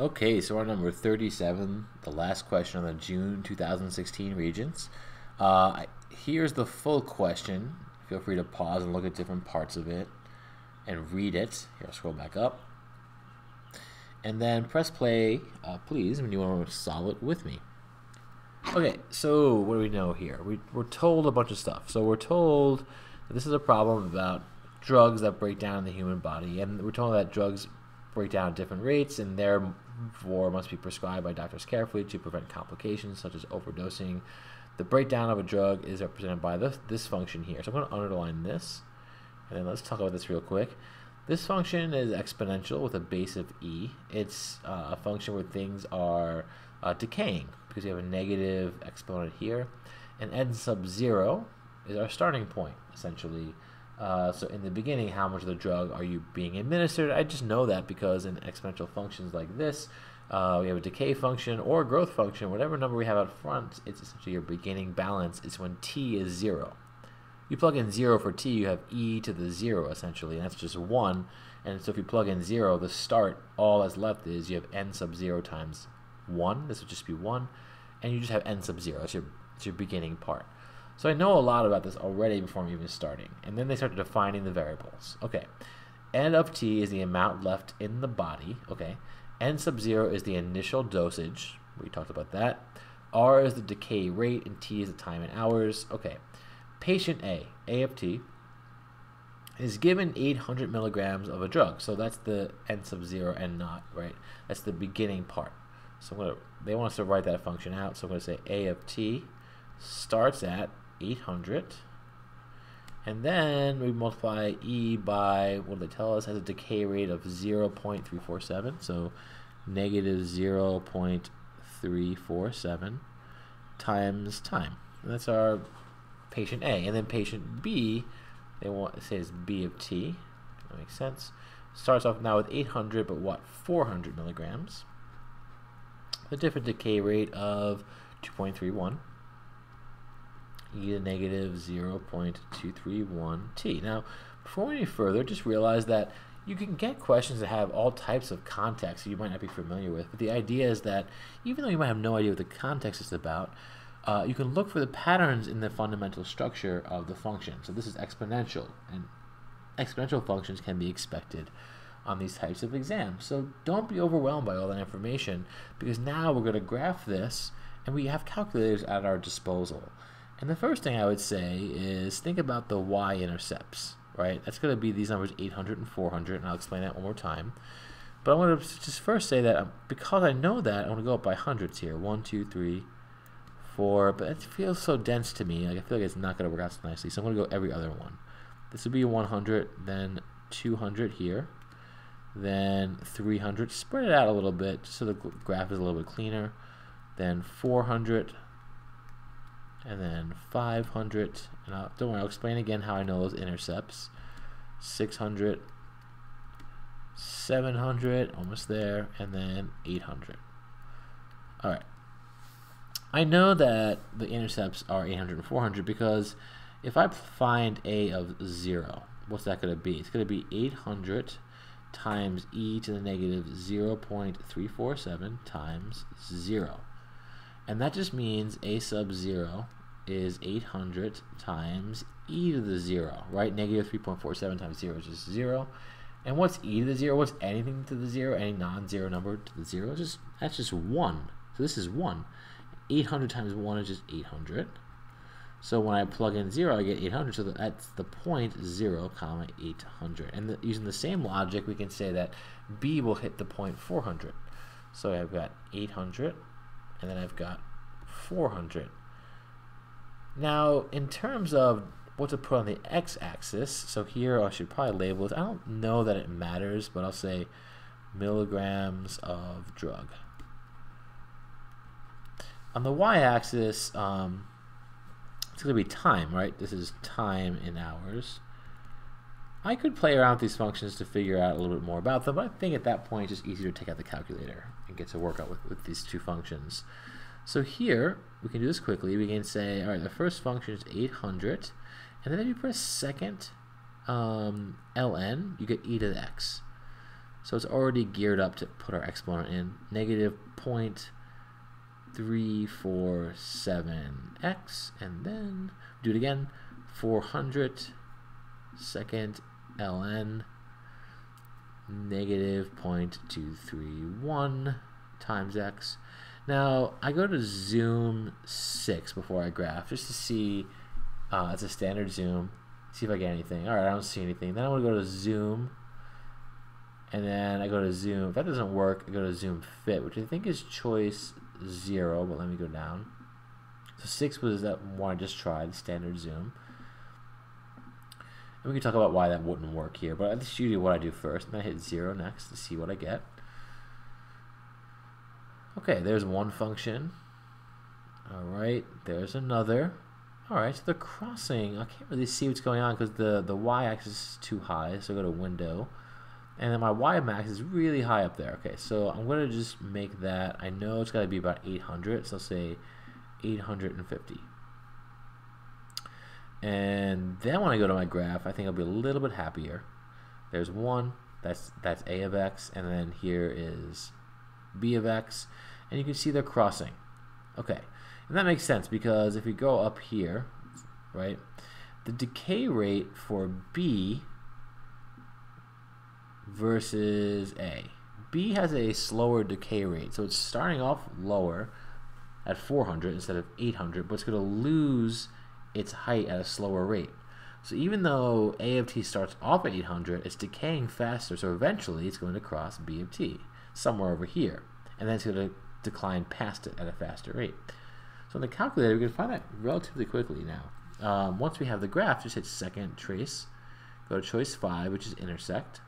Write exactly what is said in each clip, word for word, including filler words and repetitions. Okay, so our number thirty-seven, the last question on the June two thousand sixteen Regents. Uh, here's the full question. Feel free to pause and look at different parts of it and read it. Here, I'll scroll back up. And then press play, uh, please, when you want to solve it with me. Okay, so what do we know here? We, we're told a bunch of stuff. So we're told that this is a problem about drugs that break down in the human body, and we're told that drugs break down at different rates and therefore must be prescribed by doctors carefully to prevent complications such as overdosing. The breakdown of a drug is represented by this, this function here. So I'm going to underline this, and then let's talk about this real quick. This function is exponential with a base of e. It's uh, a function where things are uh, decaying because we have a negative exponent here, and n sub zero is our starting point essentially. Uh, so in the beginning, how much of the drug are you being administered? I just know that because in exponential functions like this, uh, we have a decay function or a growth function. Whatever number we have out front, it's essentially your beginning balance. It's when t is zero. You plug in zero for t, you have e to the zero essentially, and that's just one. And so if you plug in zero, the start, all that's left is you have n sub zero times one. This would just be one, and you just have n sub zero. It's your, it's your beginning part. So I know a lot about this already before I'm even starting. And then they start defining the variables. Okay, n of t is the amount left in the body. Okay, n sub zero is the initial dosage. We talked about that. R is the decay rate, and t is the time in hours. Okay, patient A, A of t, is given eight hundred milligrams of a drug. So that's the n sub zero and naught, right? That's the beginning part. So I'm gonna, they want us to write that function out. So I'm going to say A of t starts at eight hundred, and then we multiply e by, what do they tell us, has a decay rate of zero point three four seven, so negative zero point three four seven times time. And that's our patient A. And then patient B, they want, it says B of t, that makes sense, starts off now with eight hundred, but what, four hundred milligrams, a different decay rate of two point three one, e to negative zero point two three one t. Now, before any further, just realize that you can get questions that have all types of context that you might not be familiar with, but the idea is that even though you might have no idea what the context is about, uh, you can look for the patterns in the fundamental structure of the function. So this is exponential, and exponential functions can be expected on these types of exams. So don't be overwhelmed by all that information, because now we're going to graph this, and we have calculators at our disposal. And the first thing I would say is think about the y-intercepts, right? That's going to be these numbers eight hundred and four hundred, and I'll explain that one more time. But I want to just first say that because I know that, I want to go up by hundreds here. One, two, three, four. But it feels so dense to me. Like I feel like it's not going to work out so nicely. So I'm going to go every other one. This would be one hundred, then two hundred here, then three hundred. Spread it out a little bit just so the graph is a little bit cleaner. Then four hundred. And then five hundred, and I'll, don't worry, I'll explain again how I know those intercepts. six hundred, seven hundred, almost there, and then eight hundred. All right. I know that the intercepts are eight hundred and four hundred because if I find A of zero, what's that going to be? It's going to be eight hundred times e to the negative zero point three four seven times zero. And that just means a sub zero is eight hundred times e to the zero, right? Negative three point four seven times zero is just zero. And what's e to the zero? What's anything to the zero? Any non-zero number to the zero? It's just, that's just one. So this is one. eight hundred times one is just eight hundred. So when I plug in zero, I get eight hundred. So that's the point zero comma eight hundred. And the, using the same logic, we can say that b will hit the point four hundred. So I've got eight hundred. And then I've got four hundred. Now, in terms of what to put on the x-axis, so here I should probably label it. I don't know that it matters, but I'll say milligrams of drug. On the y-axis, um, it's going to be time, right? This is time in hours. I could play around with these functions to figure out a little bit more about them, but I think at that point it's just easier to take out the calculator and get to work out with, with these two functions. So here, we can do this quickly. We can say, all right, the first function is eight hundred, and then if you press second um, ln, you get e to the x. So it's already geared up to put our exponent in. Negative zero point three four seven x, and then do it again, four hundred, second ln negative zero point two three one times x. Now I go to zoom six before I graph just to see, uh, it's a standard zoom, see if I get anything. Alright, I don't see anything. Then I want to go to zoom, and then I go to zoom, if that doesn't work I go to zoom fit, which I think is choice zero, but let me go down. So six was that one I just tried, standard zoom. And we can talk about why that wouldn't work here, but that's usually what I do first, and I hit zero next to see what I get. Okay, there's one function. Alright, there's another. Alright, so they're crossing. I can't really see what's going on because the, the y-axis is too high, so I go to window. And then my y-max is really high up there. Okay, so I'm going to just make that, I know it's got to be about eight hundred, so I'll say eight hundred fifty. And then when I go to my graph, I think I'll be a little bit happier. There's one, that's, that's a of x, and then here is b of x, and you can see they're crossing. Okay, and that makes sense because if we go up here, right, the decay rate for b versus a. B has a slower decay rate, so it's starting off lower at four hundred instead of eight hundred, but it's going to lose its height at a slower rate. So even though a of t starts off at eight hundred, it's decaying faster, so eventually it's going to cross b of t somewhere over here, and then it's going to decline past it at a faster rate. So in the calculator, we can find that relatively quickly now. Um, once we have the graph, just hit second trace, go to choice five, which is intersect,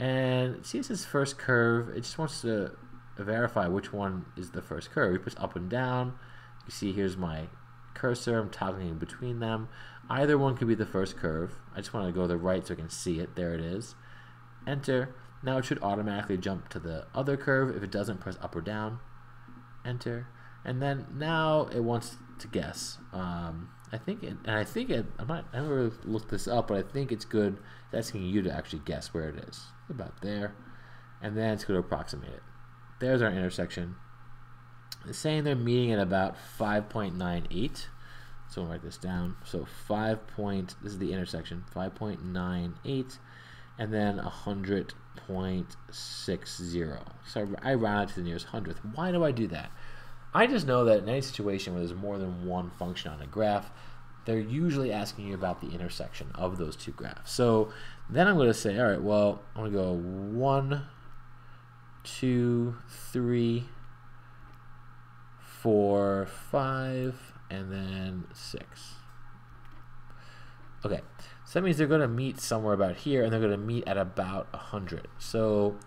and see it says first curve. It just wants to verify which one is the first curve. We push up and down. You see here's my cursor. I'm toggling between them. Either one could be the first curve. I just want to go to the right so I can see it. There it is. Enter. Now it should automatically jump to the other curve. If it doesn't, press up or down. Enter. And then now it wants to guess. Um, I think, it, and I think it, I'm not, I haven't really looked this up, but I think it's good. It's asking you to actually guess where it is. About there. And then it's going to approximate it. There's our intersection. It's saying they're meeting at about five point nine eight. So I'll write this down. So five point, this is the intersection, five point nine eight. And then one hundred point six zero. So I round it to the nearest hundredth. Why do I do that? I just know that in any situation where there's more than one function on a graph, they're usually asking you about the intersection of those two graphs. So then I'm going to say, all right, well, I'm going to go one, two, three, four, five, and then six. Okay, so that means they're going to meet somewhere about here, and they're going to meet at about one hundred. So,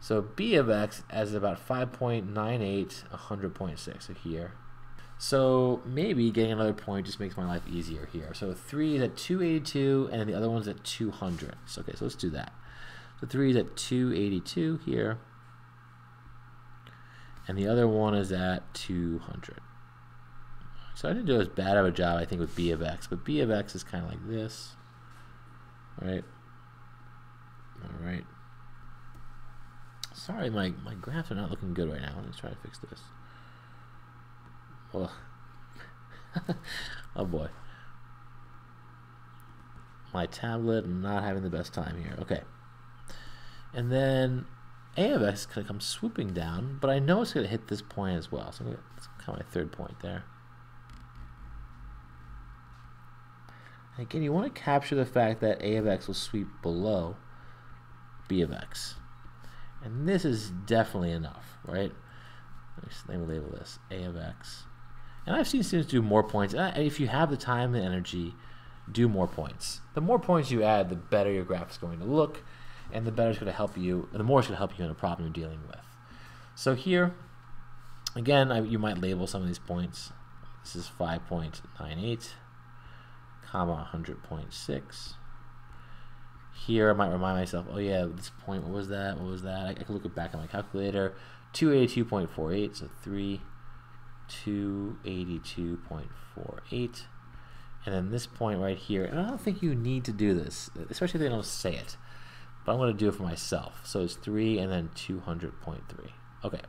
so b of x is about five point nine eight, one hundred point six, so here. So maybe getting another point just makes my life easier here. So three is at two eighty-two, and the other one's at two hundred. So, okay, so let's do that. So three is at two eighty-two here, and the other one is at two hundred. So I didn't do as bad of a job, I think, with b of x, but b of x is kind of like this, right? All right. Sorry, my, my graphs are not looking good right now. Let's try to fix this. Oh. Oh boy, my tablet not having the best time here. Okay, and then a of x is going to come swooping down, but I know it's going to hit this point as well, so I'm gonna, that's kind of my third point there. And again, you want to capture the fact that a of x will sweep below b of x, and this is definitely enough, right? Let me label this a of x. And I've seen students do more points. And if you have the time and energy, do more points. The more points you add, the better your graph is going to look, and the better it's going to help you, the more it's going to help you in a problem you're dealing with. So here, again, I, you might label some of these points. This is five point nine eight, comma one hundred point six. Here I might remind myself, oh yeah, this point, what was that? What was that? I, I can look back on my calculator. two eighty-two point four eight, so three, two eighty-two point four eight, and then this point right here. And I don't think you need to do this, especially if they don't say it, but I'm going to do it for myself. So it's three and then two hundred point three. Okay.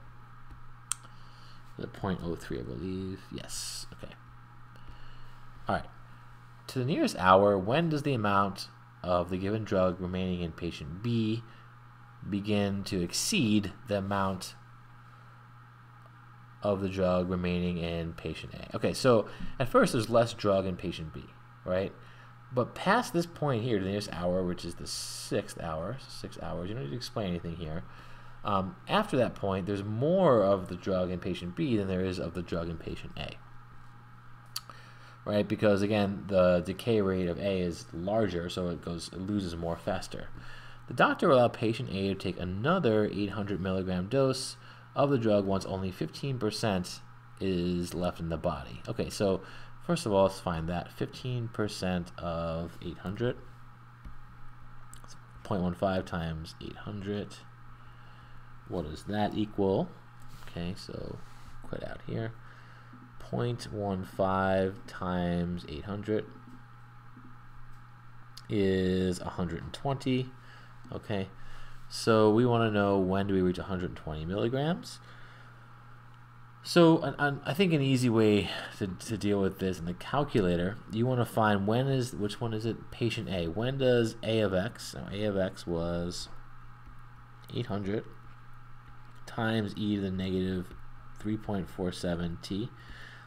The zero point zero three, I believe. Yes. Okay. All right. To the nearest hour, when does the amount of the given drug remaining in patient B begin to exceed the amount of the drug remaining in patient A? Okay, so at first there's less drug in patient B, right? But past this point here, the nearest hour, which is the sixth hour, six hours, you don't need to explain anything here. Um, after that point, there's more of the drug in patient B than there is of the drug in patient A, right? Because again, the decay rate of A is larger, so it goes, it loses more faster. The doctor will allow patient A to take another eight hundred milligram dose of the drug once only fifteen percent is left in the body. Okay, so first of all, let's find that fifteen percent of eight hundred. It's zero point one five times eight hundred. What does that equal? Okay, so quit out here. zero point one five times eight hundred is one hundred twenty. Okay, so we want to know when do we reach one hundred twenty milligrams. So an, an, I think an easy way to, to deal with this in the calculator, you want to find when is, which one is it, patient A. When does A of X, now A of X was eight hundred times e to the negative three point four seven t.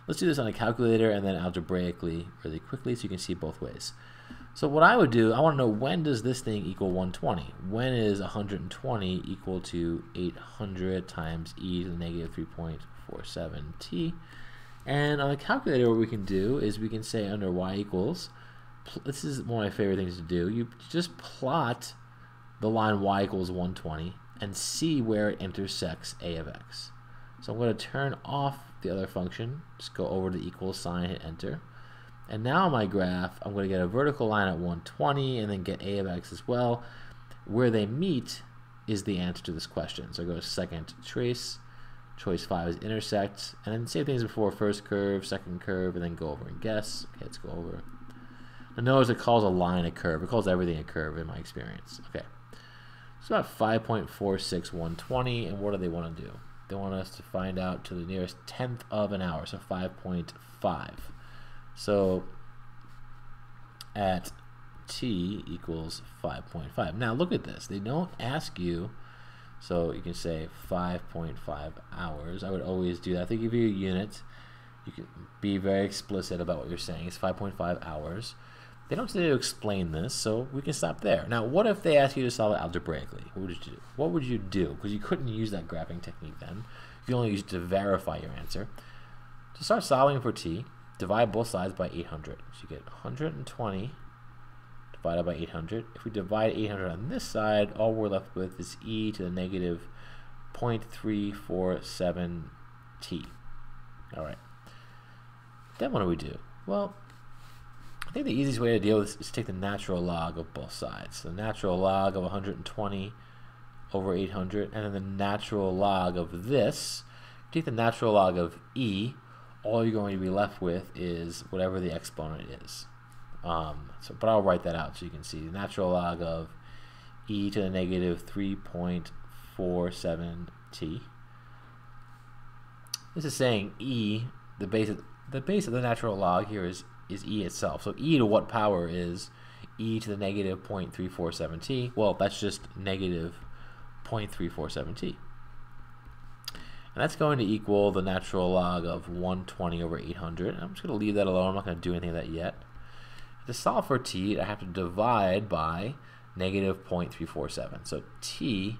Let's do this on a calculator and then algebraically really quickly so you can see both ways. So what I would do, I want to know when does this thing equal one hundred twenty? When is one hundred twenty equal to eight hundred times e to the negative three point four seven t? And on a calculator, what we can do is we can say under y equals, this is one of my favorite things to do, you just plot the line y equals one hundred twenty and see where it intersects a of x. So I'm going to turn off the other function, just go over to the equal sign, hit enter. And now my graph, I'm going to get a vertical line at one hundred twenty and then get a of x as well. Where they meet is the answer to this question. So I go to second trace, choice five is intersect, and then same thing as before, first curve, second curve, and then go over and guess. Okay, let's go over. And notice it calls a line a curve. It calls everything a curve in my experience. Okay, so about five point four six one two zero, and what do they want to do? They want us to find out to the nearest tenth of an hour, so five point five. So at t equals five point five. Now look at this. They don't ask you, so you can say five point five hours. I would always do that. They give you a unit. You can be very explicit about what you're saying. It's five point five hours. They don't say to explain this, so we can stop there. Now, what if they ask you to solve it algebraically? What would you do? What would you do? Because you couldn't use that graphing technique then. You can only use it to verify your answer. To start solving for t, divide both sides by eight hundred. So you get one hundred twenty divided by eight hundred. If we divide eight hundred on this side, all we're left with is e to the negative zero point three four seven t. All right. Then what do we do? Well, I think the easiest way to deal with this is to take the natural log of both sides. So the natural log of one hundred twenty over eight hundred, and then the natural log of this. Take the natural log of e. All you're going to be left with is whatever the exponent is. Um, so, but I'll write that out so you can see. The natural log of e to the negative three point four seven t. This is saying e, the base of, the base of the natural log here is, is e itself. So e to what power is e to the negative zero point three four seven t? Well, that's just negative zero point three four seven t. And that's going to equal the natural log of one hundred twenty over eight hundred. I'm just going to leave that alone. I'm not going to do anything with that yet. To solve for t, I have to divide by negative zero point three four seven. So t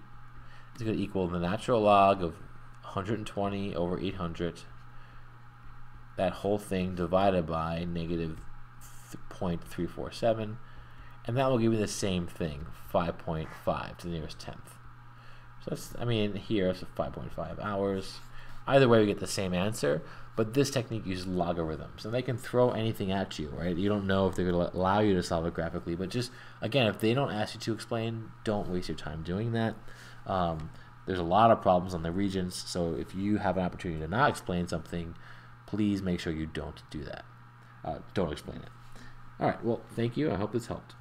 is going to equal the natural log of one hundred twenty over eight hundred, that whole thing divided by negative zero point three four seven. And that will give me the same thing, five point five to the nearest tenth. So that's, I mean, here it's five point five hours. Either way, we get the same answer, but this technique uses logarithms, and they can throw anything at you, right? You don't know if they're going to allow you to solve it graphically, but just, again, if they don't ask you to explain, don't waste your time doing that. Um, there's a lot of problems on the Regents, so if you have an opportunity to not explain something, please make sure you don't do that. Uh, don't explain it. All right, well, thank you. I hope this helped.